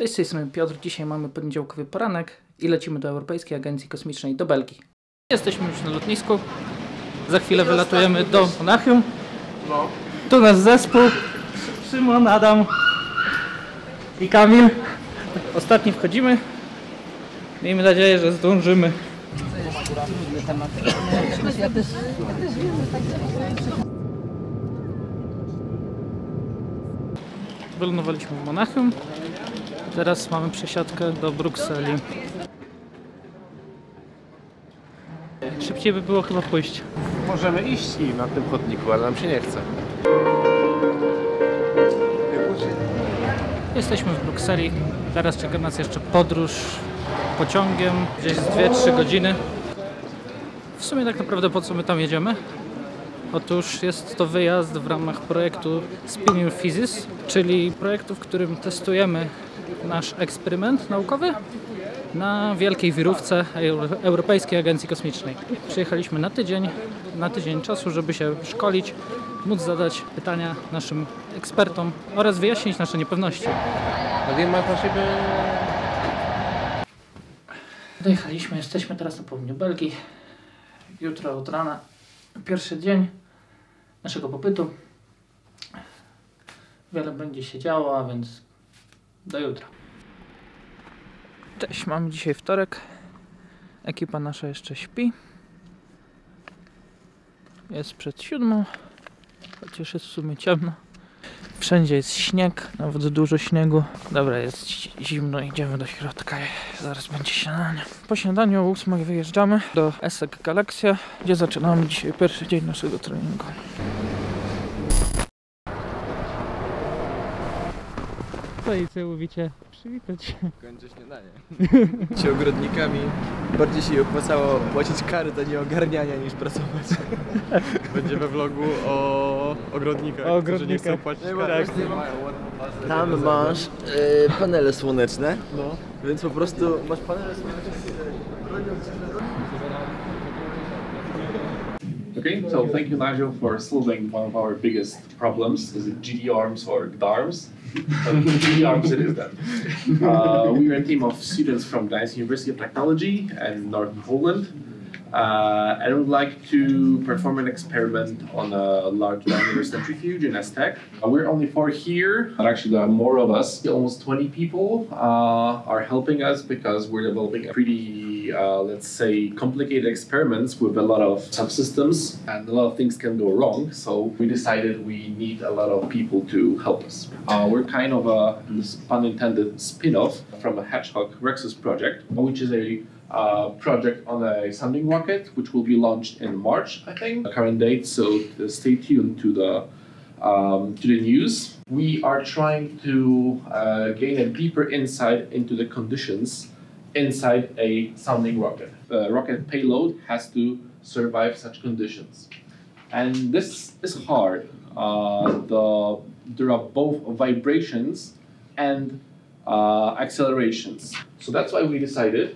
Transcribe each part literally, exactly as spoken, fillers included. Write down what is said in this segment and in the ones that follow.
Cześć, z tej strony Piotr. Dzisiaj mamy poniedziałkowy poranek i lecimy do Europejskiej Agencji Kosmicznej, do Belgii. Jesteśmy już na lotnisku. Za chwilę wylatujemy do Monachium. No. Tu nasz zespół. Szymon, Adam i Kamil. Ostatni wchodzimy. Miejmy nadzieję, że zdążymy. Wylądowaliśmy w Monachium. Teraz mamy przesiadkę do Brukseli. Szybciej by było chyba pójść. Możemy iść na tym chodniku, ale nam się nie chce. Jesteśmy w Brukseli. Teraz czeka nas jeszcze podróż pociągiem. Gdzieś dwie trzy godziny. W sumie tak naprawdę po co my tam jedziemy? Otóż jest to wyjazd w ramach projektu Spin Your Thesis, czyli projektu, w którym testujemy nasz eksperyment naukowy na wielkiej wirówce Europejskiej Agencji Kosmicznej. Przyjechaliśmy na tydzień, na tydzień czasu, żeby się szkolić, móc zadać pytania naszym ekspertom oraz wyjaśnić nasze niepewności. Dojechaliśmy, jesteśmy teraz na południu Belgii. Jutro od rana pierwszy dzień naszego pobytu. Wiele będzie się działo, a więc do jutra. Cześć, mamy dzisiaj wtorek. Ekipa nasza jeszcze śpi. Jest przed siódmą, chociaż jest w sumie ciemno. Wszędzie jest śnieg, nawet dużo śniegu. Dobra, jest zimno, idziemy do środka. Zaraz będzie śniadanie. Po śniadaniu o ósmej wyjeżdżamy do E S E C Galaxia, gdzie zaczynamy dzisiaj pierwszy dzień naszego treningu. Co i co mówicie? Przywitać się. Kończę śniadanie. Ci ogrodnikami bardziej się opłacało płacić kary za nieogarniania niż pracować. Będzie we vlogu o ogrodnikach, o ogrodnikach. Którzy nie chcą płacić kary. Tam masz y, panele słoneczne, no. Więc po prostu masz panele słoneczne. Okay, so thank you, Nigel, for solving one of our biggest problems. Is it GDArms or GDArms? GDArms it is then. Uh, we are a team of students from Gdańsk University of Technology and Northern Poland. Uh, and I would like to perform an experiment on a large diameter centrifuge in ESTEC. Uh, we're only four here, but actually there are more of us. Almost twenty people uh, are helping us because we're developing a pretty Uh, let's say complicated experiments with a lot of subsystems, and a lot of things can go wrong, so we decided we need a lot of people to help us. Uh, we're kind of a, pun intended, spin-off from a Hedgehog Rexus project, which is a uh, project on a sounding rocket, which will be launched in March, I think, the current date, so stay tuned to the Um, to the news. We are trying to uh, gain a deeper insight into the conditions inside a sounding rocket. The rocket payload has to survive such conditions. And this is hard. Uh, the, there are both vibrations and uh, accelerations. So that's why we decided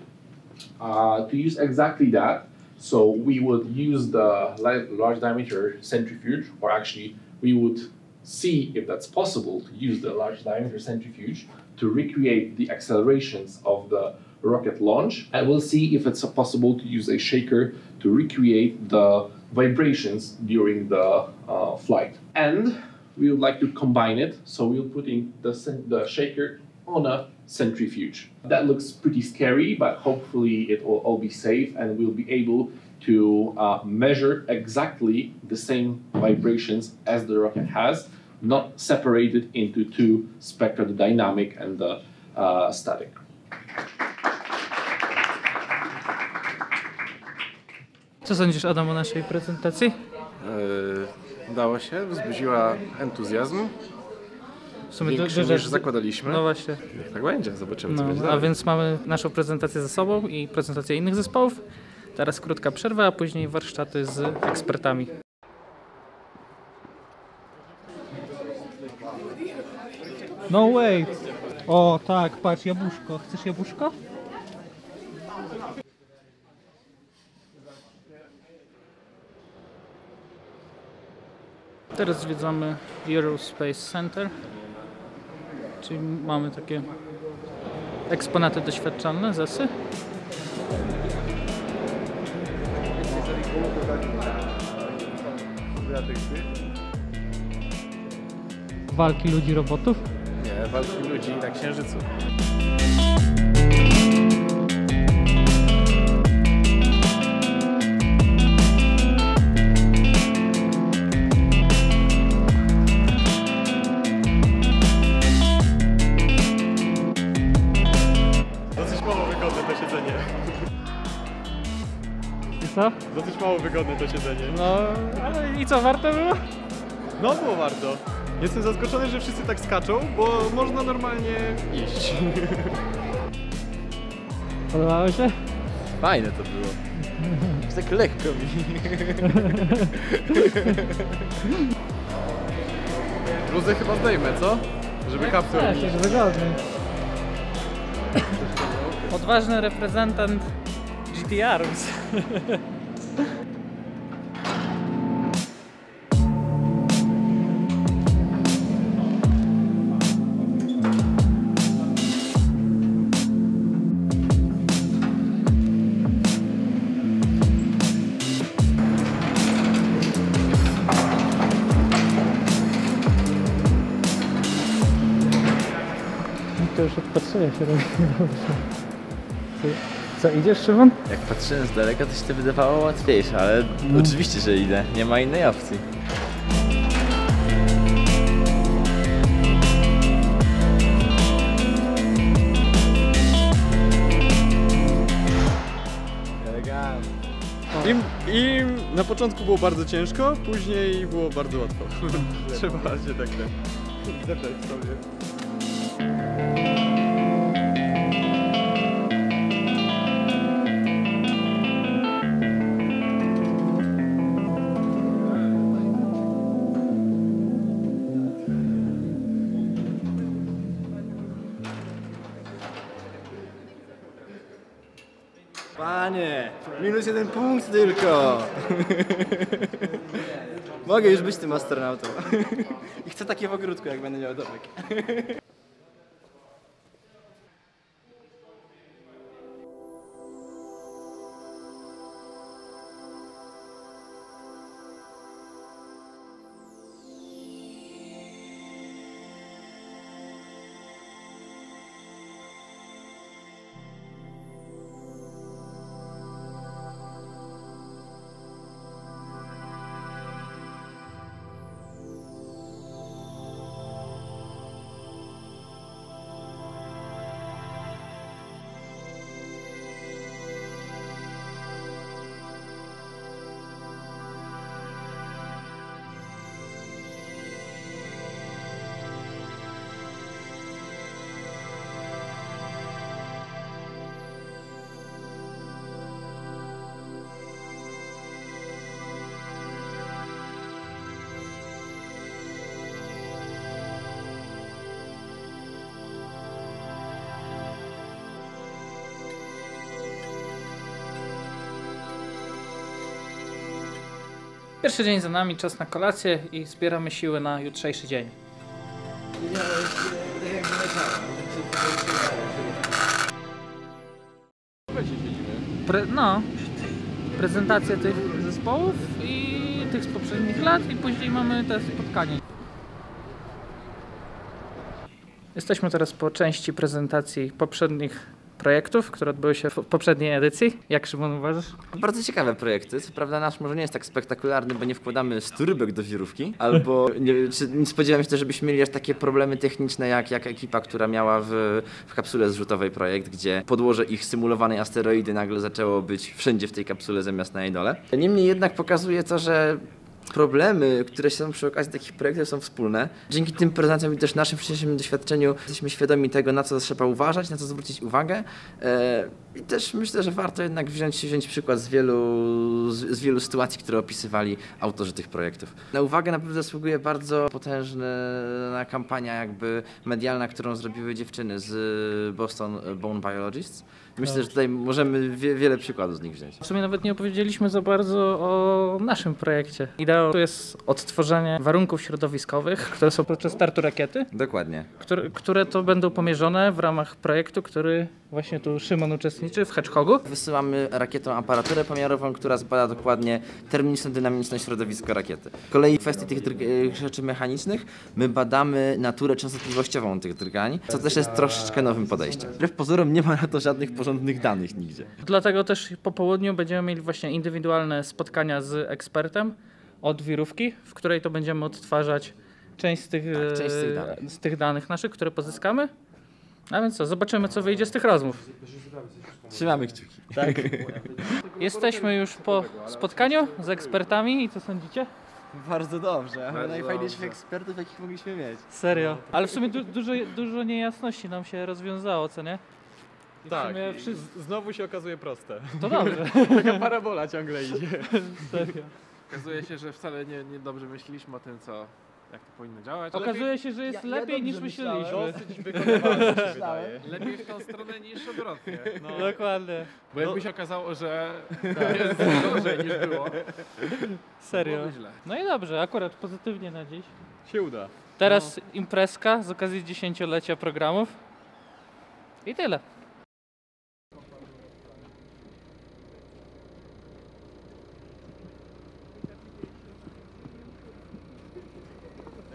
uh, to use exactly that. So we would use the large diameter centrifuge, or actually we would see if that's possible to use the large diameter centrifuge to recreate the accelerations of the rocket launch, and we'll see if it's possible to use a shaker to recreate the vibrations during the uh, flight. And we would like to combine it, so we'll put in the, the shaker on a centrifuge. That looks pretty scary, but hopefully it will all be safe and we'll be able to uh, measure exactly the same vibrations as the rocket has, not separated into two spectra, the dynamic and the uh, static. Co sądzisz, Adam, o naszej prezentacji? Yy, dało się, wzbudziła entuzjazm. W sumie większy duże, niż zakładaliśmy. No właśnie. Niech tak będzie, zobaczymy, no, co będzie dalej. A więc mamy naszą prezentację ze sobą i prezentację innych zespołów. Teraz krótka przerwa, a później warsztaty z ekspertami. No way! O tak, patrz, jabłuszko. Chcesz jabłuszko? Teraz zwiedzamy Euro Space Center, czyli mamy takie Eksponaty doświadczalne zesy. Walki ludzi robotów? Nie, walki ludzi na Księżycu. Co? Dosyć mało wygodne to siedzenie. No, ale i co, warto było? No, było warto. Jestem zaskoczony, że wszyscy tak skaczą, bo można normalnie iść. Podobało się? Fajne to było. Jest tak lekko mi. Bluzę chyba zdejmę, co? Żeby kapsuł. Właśnie, wygodny. Odważny reprezentant GDArms. To już odpatrzyłem się dobrze. Co, idziesz, Szymon? Jak patrzyłem z daleka, to się to wydawało łatwiejsze, ale no. Oczywiście, że idę. Nie ma innej opcji. I, I na początku było bardzo ciężko, później było bardzo łatwo. Trzeba się tak zacząć sobie. Panie, minus jeden punkt tylko. Mogę już być tym astronautą. I chcę takie w ogródku, jak będę miał domek. Pierwszy dzień za nami, czas na kolację i zbieramy siły na jutrzejszy dzień. Pre, no, prezentacja tych zespołów i tych z poprzednich lat i później mamy te spotkanie. Jesteśmy teraz po części prezentacji poprzednich projektów, które odbyły się w poprzedniej edycji. Jak, Szymon, uważasz? Bardzo ciekawe projekty. Co prawda nasz może nie jest tak spektakularny, bo nie wkładamy stu rybek do wirówki, albo nie, czy, nie spodziewałem się też, żebyśmy mieli aż takie problemy techniczne, jak, jak ekipa, która miała w, w kapsule zrzutowej projekt, gdzie podłoże ich symulowanej asteroidy nagle zaczęło być wszędzie w tej kapsule zamiast na jej dole. Niemniej jednak pokazuje to, że problemy, które się są przy okazji takich projektów, są wspólne. Dzięki tym prezentacjom i też naszym wcześniejszym doświadczeniu jesteśmy świadomi tego, na co trzeba uważać, na co zwrócić uwagę. I też myślę, że warto jednak wziąć, wziąć przykład z wielu, z wielu sytuacji, które opisywali autorzy tych projektów. Na uwagę na pewno zasługuje bardzo potężna kampania jakby medialna, którą zrobiły dziewczyny z Boston Bone Biologists. Myślę, że tutaj możemy wie, wiele przykładów z nich wziąć. W sumie nawet nie opowiedzieliśmy za bardzo o naszym projekcie. I Galileo to jest odtworzenie warunków środowiskowych, które są podczas startu rakiety. Dokładnie. Które, które to będą pomierzone w ramach projektu, który właśnie tu Szymon uczestniczy, w Hedgehogu. Wysyłamy rakietą aparaturę pomiarową, która zbada dokładnie termiczno-dynamiczne środowisko rakiety. W kolei w kwestii tych rzeczy mechanicznych my badamy naturę częstotliwościową tych drgań, co też jest troszeczkę nowym podejściem. Wbrew pozorom nie ma na to żadnych porządnych danych nigdzie. Dlatego też po południu będziemy mieli właśnie indywidualne spotkania z ekspertem od wirówki, w której to będziemy odtwarzać część z tych, tak, część z tych, danych. Z tych danych naszych, które pozyskamy. A więc co, zobaczymy, co wyjdzie z tych rozmów. Trzymamy kciuki. Tak. Jesteśmy już po spotkaniu z ekspertami i co sądzicie? Bardzo dobrze. Bardzo najfajniejszych dobrze. Ekspertów, jakich mogliśmy mieć. Serio. Ale w sumie du dużo, dużo niejasności nam się rozwiązało, co nie? I tak, wszyscy... znowu się okazuje proste. To dobrze. Taka parabola ciągle idzie. Serio. Okazuje się, że wcale nie, nie dobrze myśleliśmy o tym, co... jak to powinno działać. Okazuje lepiej, się, że jest ja, lepiej ja niż myśleliśmy. Dosyć wykonywane się wydaje. Lepiej w tą stronę niż odwrotnie. No. Dokładnie. Bo jakby się okazało, że tak, jest gorzej niż było. Serio. Było źle. No i dobrze, akurat pozytywnie na dziś. Się uda. Teraz no. Imprezka z okazji dziesięciolecia programów. I tyle.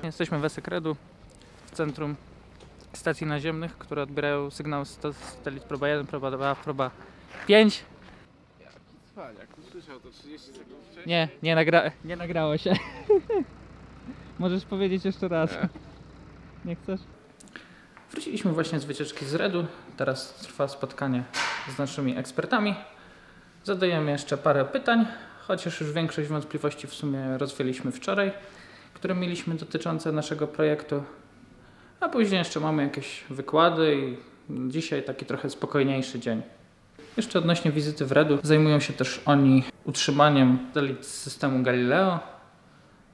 Jesteśmy w E S E C Redu, w centrum stacji naziemnych, które odbierają sygnały z satelit Proba jeden, Proba dwa, Proba pięć. Jaki cwaniak, usłyszał to trzydzieści sekund wcześniej? Nie, nie, nagra nie nagrało się. Możesz powiedzieć jeszcze raz. Nie. Nie chcesz? Wróciliśmy właśnie z wycieczki z Redu. Teraz trwa spotkanie z naszymi ekspertami. Zadajemy jeszcze parę pytań, chociaż już większość wątpliwości w sumie rozwieliśmy wczoraj, które mieliśmy dotyczące naszego projektu, a później jeszcze mamy jakieś wykłady i dzisiaj taki trochę spokojniejszy dzień. Jeszcze odnośnie wizyty w Redu, zajmują się też oni utrzymaniem satelit z systemu Galileo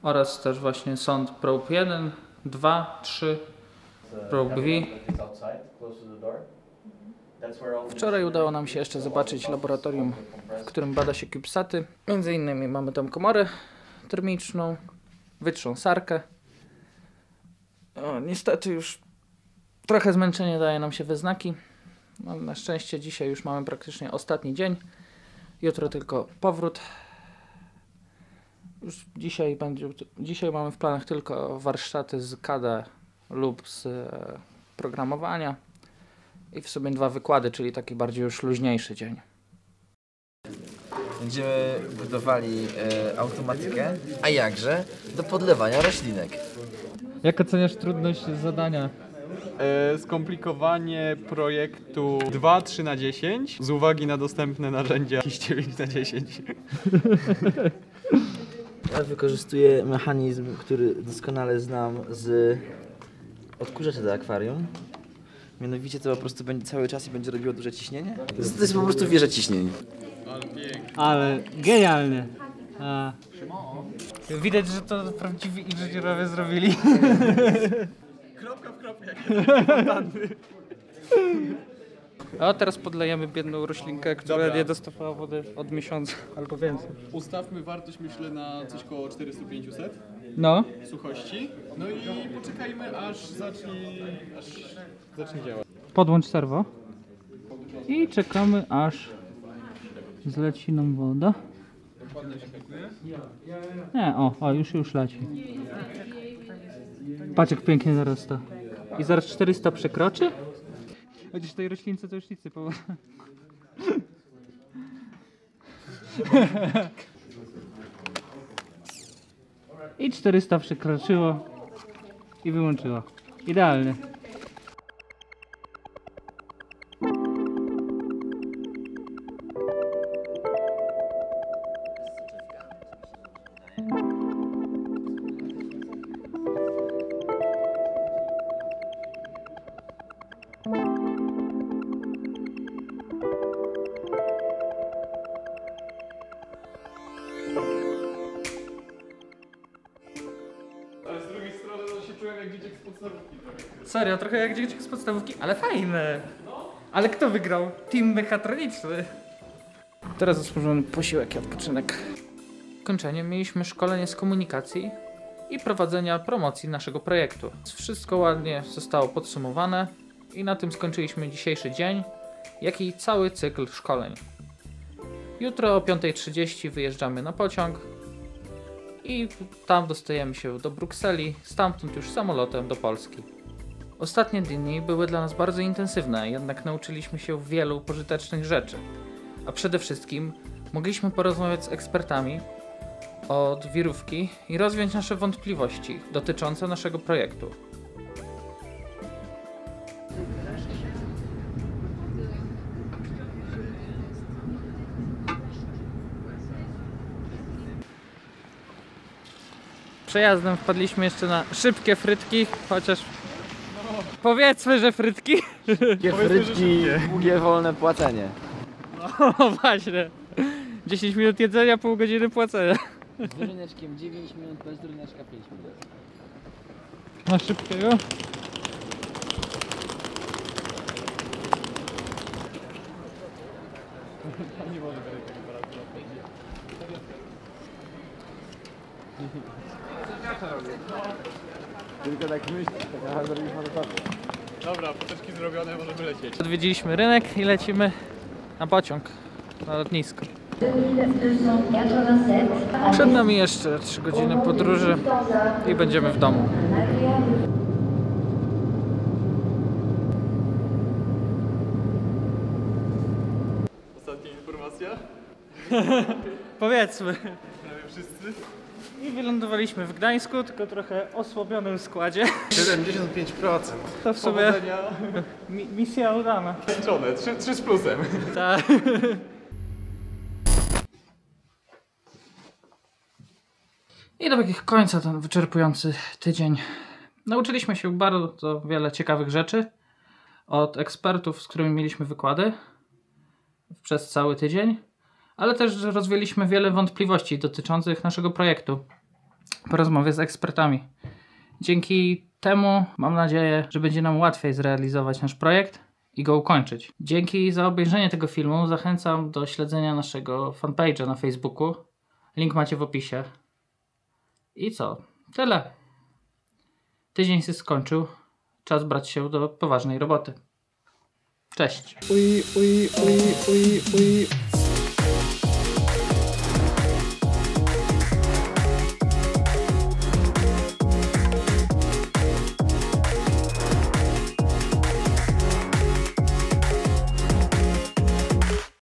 oraz też właśnie sond Probe jeden, dwa, trzy, Probe V. Wczoraj udało nam się jeszcze zobaczyć laboratorium, w którym bada się CubeSaty. Między innymi mamy tam komorę termiczną, wytrząsarkę. O, niestety już trochę zmęczenie daje nam się we znaki. No, na szczęście dzisiaj już mamy praktycznie ostatni dzień. Jutro tylko powrót. Już dzisiaj, będzie, dzisiaj mamy w planach tylko warsztaty z K D lub z e, programowania. I w sumie dwa wykłady, czyli taki bardziej już luźniejszy dzień. Będziemy budowali e, automatykę, a jakże, do podlewania roślinek. Jak oceniasz trudność zadania? E, skomplikowanie projektu dwa trzy na dziesięć z uwagi na dostępne narzędzia dziewięć na dziesięć. Ja wykorzystuję mechanizm, który doskonale znam z odkurzacza do akwarium. Mianowicie to po prostu będzie cały czas i będzie robiło duże ciśnienie. To jest, to jest po prostu wieża ciśnień. Ale genialnie. A. Widać, że to prawdziwi inżynierowie zrobili. Kropka w kropkę. A teraz podlejemy biedną roślinkę, która Dobra. nie dostawała wody od miesiąca albo więcej. Ustawmy wartość, myślę, na coś koło czterysta pięćdziesiąt no. suchości. No i poczekajmy, aż zacznie, aż zacznie działać. Podłącz serwo i czekamy, aż zleci nam woda. Nie, o, o, już, już leci. Paczek pięknie zarasta. I zaraz czterysta przekroczy? Chociaż tej roślince to już nic po. I czterysta przekroczyło i wyłączyło. Idealnie. Serio, trochę jak dzieciak z podstawówki, ale fajne. Ale kto wygrał? Team mechatroniczny. Teraz zasłużony posiłek i odpoczynek. ukończeniem mieliśmy szkolenie z komunikacji i prowadzenia promocji naszego projektu. Wszystko ładnie zostało podsumowane i na tym skończyliśmy dzisiejszy dzień, jak i cały cykl szkoleń. Jutro o piątej trzydzieści wyjeżdżamy na pociąg i tam dostajemy się do Brukseli, stamtąd już samolotem do Polski. Ostatnie dni były dla nas bardzo intensywne, jednak nauczyliśmy się wielu pożytecznych rzeczy, a przede wszystkim mogliśmy porozmawiać z ekspertami od wirówki i rozwiać nasze wątpliwości dotyczące naszego projektu. Przejazdem wpadliśmy jeszcze na szybkie frytki, chociaż no. Powiedzmy, że frytki. Szybkie frytki, długie wolne płacenie. No właśnie, dziesięć minut jedzenia, pół godziny płacenia. Z ryneczkiem dziewięć minut, bez ryneczka pięć minut. Na szybkiego? Tylko tak myślę, tak zrobiliśmy to tak. Dobra, poteczki zrobione, możemy lecieć. Odwiedziliśmy rynek i lecimy na pociąg, na lotnisko. Przed nami jeszcze trzy godziny podróży i będziemy w domu. Ostatnia informacja? Powiedzmy. Prawie wszyscy. I wylądowaliśmy w Gdańsku, tylko trochę osłabionym składzie. siedemdziesiąt pięć procent. To w sumie mi misja udana. Kończone, trzy z plusem. Tak. I dobiegł końca ten wyczerpujący tydzień. Nauczyliśmy się bardzo wiele ciekawych rzeczy od ekspertów, z którymi mieliśmy wykłady przez cały tydzień, ale też rozwieliśmy wiele wątpliwości dotyczących naszego projektu po rozmowie z ekspertami. Dzięki temu mam nadzieję, że będzie nam łatwiej zrealizować nasz projekt i go ukończyć. Dzięki za obejrzenie tego filmu. Zachęcam do śledzenia naszego fanpage'a na Facebooku. Link macie w opisie. I co? Tyle. Tydzień się skończył. Czas brać się do poważnej roboty. Cześć. Uj, uj, uj, uj, uj.